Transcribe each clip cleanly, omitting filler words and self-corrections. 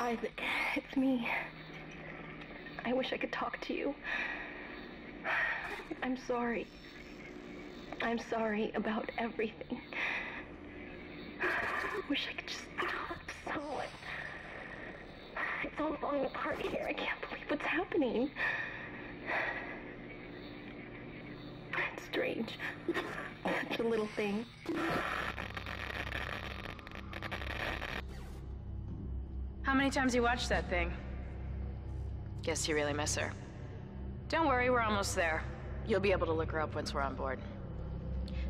Isaac, it's me. I wish I could talk to you. I'm sorry. I'm sorry about everything. I wish I could just talk to someone. It's all falling apart here. I can't believe what's happening. It's strange. Such a little thing. How many times you watched that thing? Guess you really miss her. Don't worry, we're almost there. You'll be able to look her up once we're on board.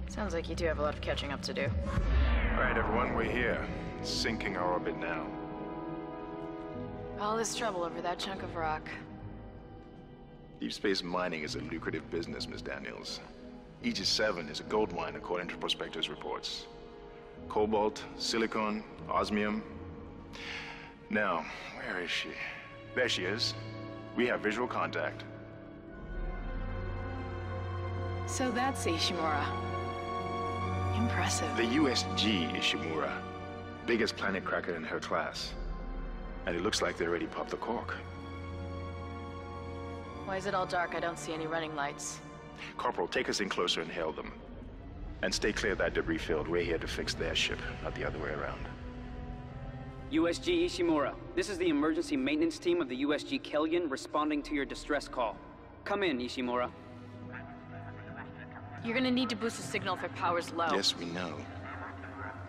Sounds like you do have a lot of catching up to do. All right, everyone, we're here. Sinking our orbit now. All this trouble over that chunk of rock. Deep space mining is a lucrative business, Ms. Daniels. Aegis 7 is a gold mine according to prospectors' reports. Cobalt, silicon, osmium. Now, where is she? There she is. We have visual contact. So that's Ishimura. Impressive. The USG Ishimura. Biggest planet cracker in her class. And it looks like they already popped the cork. Why is it all dark? I don't see any running lights. Corporal, take us in closer and hail them. And stay clear of that debris field. We're here to fix their ship, not the other way around. USG Ishimura, this is the emergency maintenance team of the USG Kellyan responding to your distress call. Come in, Ishimura. You're gonna need to boost the signal if our power's low. Yes, we know.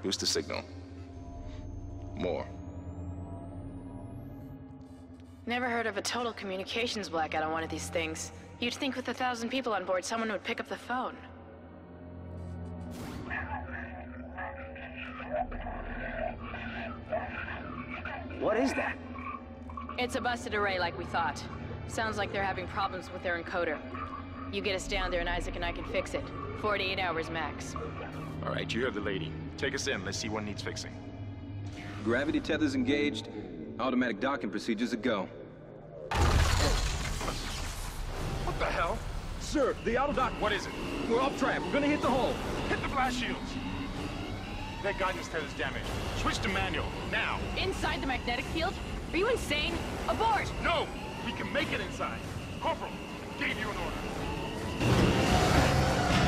Boost the signal. More. Never heard of a total communications blackout on one of these things. You'd think with 1,000 people on board, someone would pick up the phone. What is that? It's a busted array like we thought. Sounds like they're having problems with their encoder. You get us down there and Isaac and I can fix it. 48 hours max. All right, you have the lady. Take us in, let's see what needs fixing. Gravity tethers engaged. Automatic docking procedures a go. What the hell? Sir, the auto dock. What is it? We're off track, we're gonna hit the hull. Hit the blast shields. That guidance tether's damaged. Switch to manual, now! Inside the magnetic field? Are you insane? Abort! No! We can make it inside! Corporal, I gave you an order.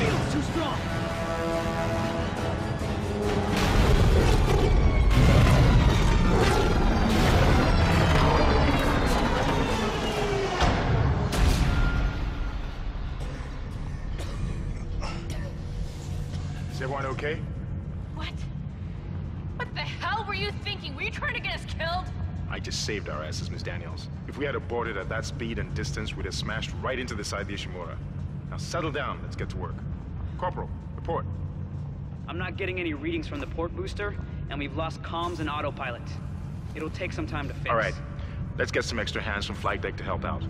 Field's too strong! Is everyone okay? Were you trying to get us killed? I just saved our asses, Ms. Daniels. If we had aborted at that speed and distance, we'd have smashed right into the side of the Ishimura. Now settle down, let's get to work. Corporal, report. I'm not getting any readings from the port booster, and we've lost comms and autopilot. It'll take some time to fix. All right, let's get some extra hands from flight deck to help out.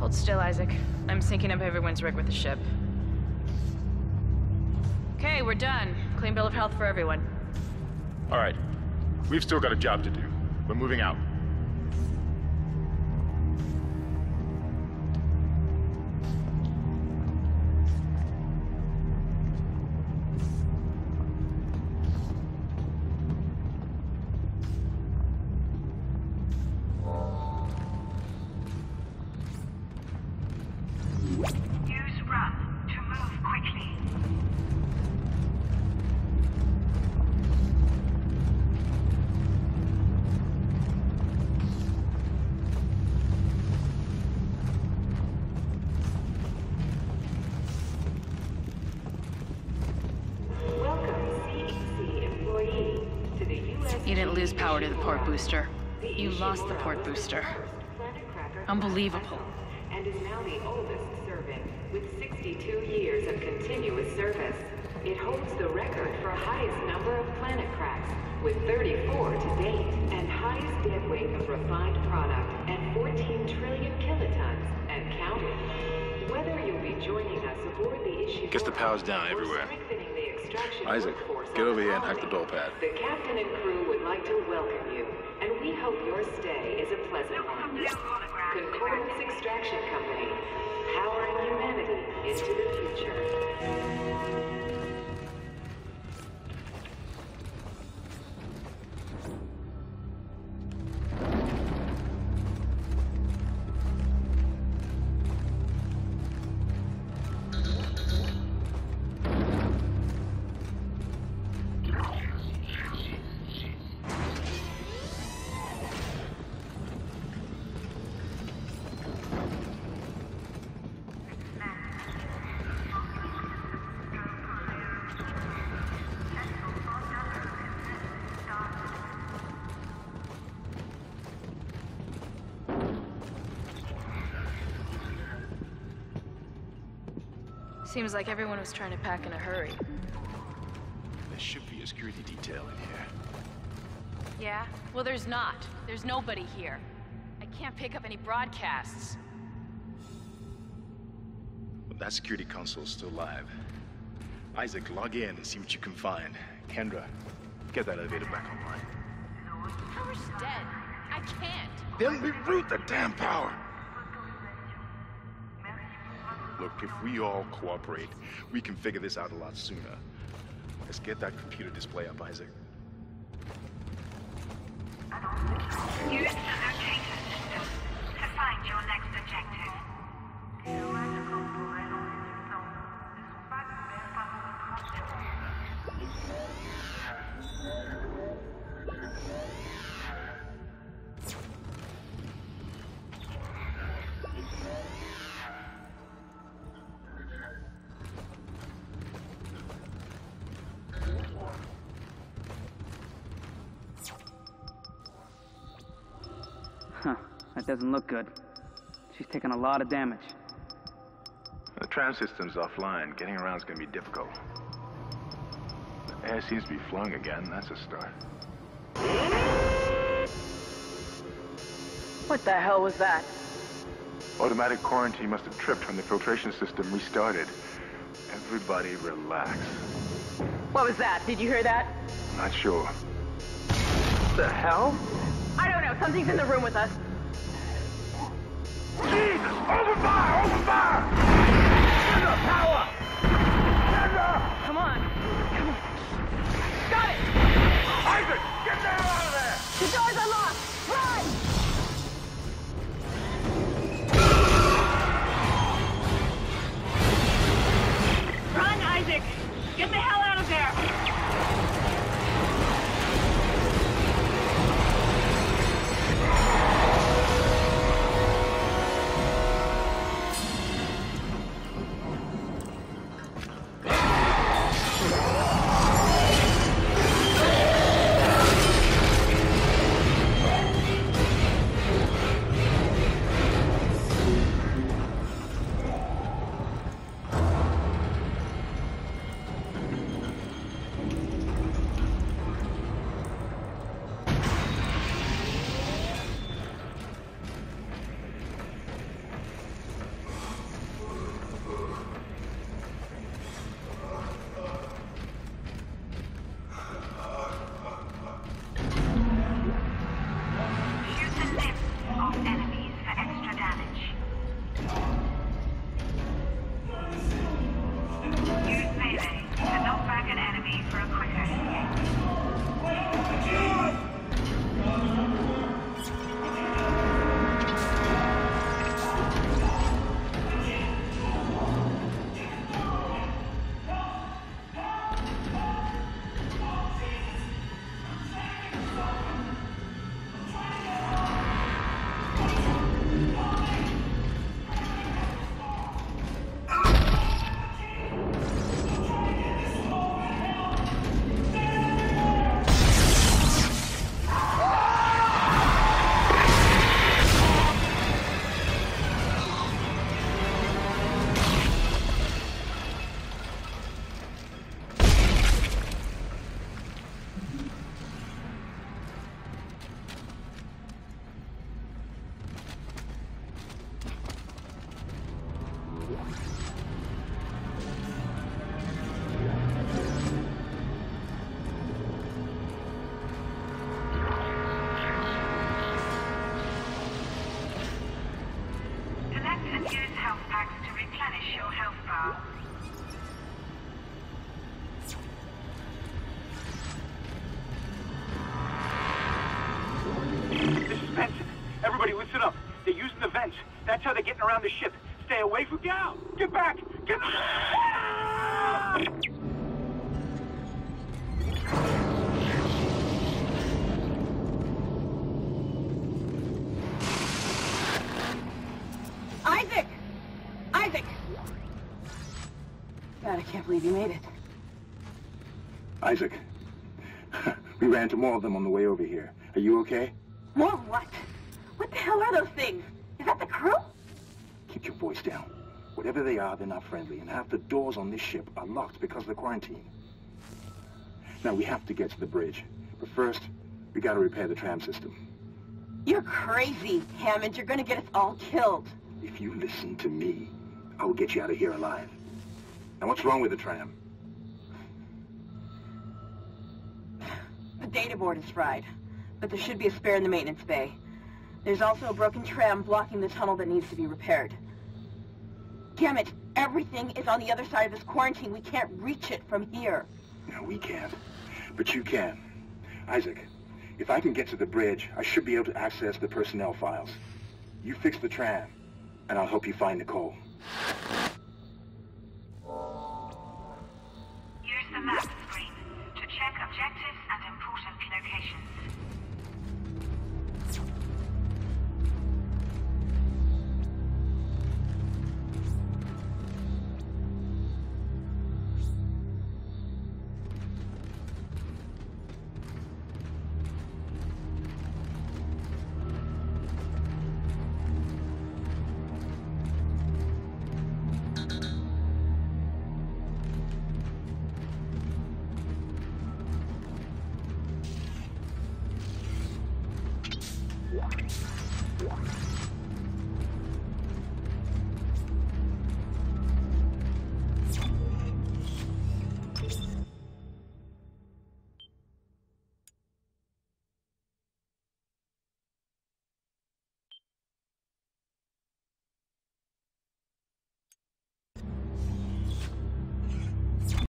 Hold still, Isaac. I'm syncing up everyone's rig with the ship. Okay, we're done. Clean bill of health for everyone. All right. We've still got a job to do. We're moving out. Use run You didn't lose power to the port booster. You lost the port booster. Unbelievable. And is now the oldest servant with 62 years of continuous service. It holds the record for highest number of planet cracks, with 34 to date, and highest dead weight of refined product at 14 trillion kilotons and counting. Whether you'll be joining us aboard the Ishimura, gets the powers down everywhere. Isaac, get over here and hack the door pad. The captain and crew would like to welcome you, and we hope your stay is a pleasant one. Concordance Extraction Company, powering humanity into the future. Seems like everyone was trying to pack in a hurry. There should be a security detail in here. Yeah? Well, there's not. There's nobody here. I can't pick up any broadcasts. But that security console's still live. Isaac, log in and see what you can find. Kendra, get that elevator back online. The power's dead. I can't. Then reroute the damn power! Look, if we all cooperate, we can figure this out a lot sooner. Let's get that computer display up, Isaac. Use the location system to find your next objective. That doesn't look good. She's taken a lot of damage. The tram system's offline. Getting around's gonna be difficult. The air seems to be flowing again. That's a start. What the hell was that? Automatic quarantine must have tripped when the filtration system restarted. Everybody relax. What was that? Did you hear that? Not sure. What the hell? I don't know. Something's in the room with us. Jesus! Open fire! Open fire! Turn up power! Turn up! Come on! Come on! Got it! Isaac! Get the hell out of there! The doors are locked! Run! Run, Isaac! Get the hell out of there! Use health packs to replenish your health bar. This is Benson. Everybody listen up. They're using the vents. That's how they're getting around the ship. Stay away from now! Get back! Get back! Isaac! Isaac! God, I can't believe you made it. Isaac, we ran into more of them on the way over here. Are you okay? More what? What the hell are those things? Is that the crew? Keep your voice down. Whatever they are, they're not friendly, and half the doors on this ship are locked because of the quarantine. Now, we have to get to the bridge, but first, we gotta repair the tram system. You're crazy, Hammond. You're gonna get us all killed. If you listen to me, I will get you out of here alive. Now, what's wrong with the tram? The data board is fried, but there should be a spare in the maintenance bay. There's also a broken tram blocking the tunnel that needs to be repaired. Damn it, everything is on the other side of this quarantine. We can't reach it from here. No, we can't. But you can. Isaac, if I can get to the bridge, I should be able to access the personnel files. You fix the tram, and I'll help you find Nicole.